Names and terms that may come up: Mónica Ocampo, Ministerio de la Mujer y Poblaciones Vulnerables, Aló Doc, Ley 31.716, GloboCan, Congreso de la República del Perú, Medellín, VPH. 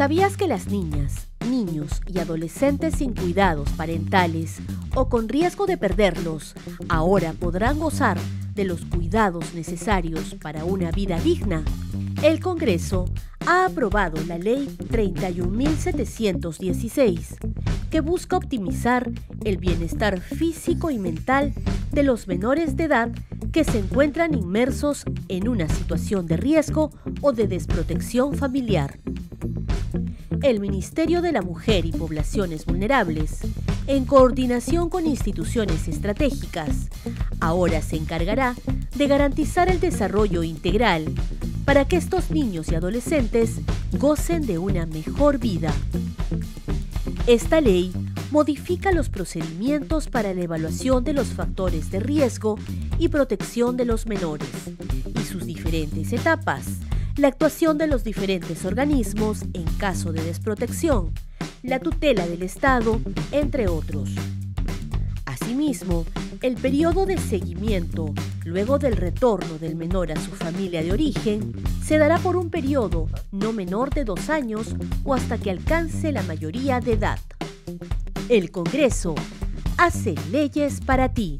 ¿Sabías que las niñas, niños y adolescentes sin cuidados parentales o con riesgo de perderlos, ahora podrán gozar de los cuidados necesarios para una vida digna? El Congreso ha aprobado la Ley 31.716, que busca optimizar el bienestar físico y mental de los menores de edad que se encuentran inmersos en una situación de riesgo o de desprotección familiar. El Ministerio de la Mujer y Poblaciones Vulnerables, en coordinación con instituciones estratégicas, ahora se encargará de garantizar el desarrollo integral para que estos niños y adolescentes gocen de una mejor vida. Esta ley modifica los procedimientos para la evaluación de los factores de riesgo y protección de los menores y sus diferentes etapas, la actuación de los diferentes organismos en caso de desprotección, la tutela del Estado, entre otros. Asimismo, el periodo de seguimiento luego del retorno del menor a su familia de origen se dará por un periodo no menor de 2 años o hasta que alcance la mayoría de edad. El Congreso hace leyes para ti.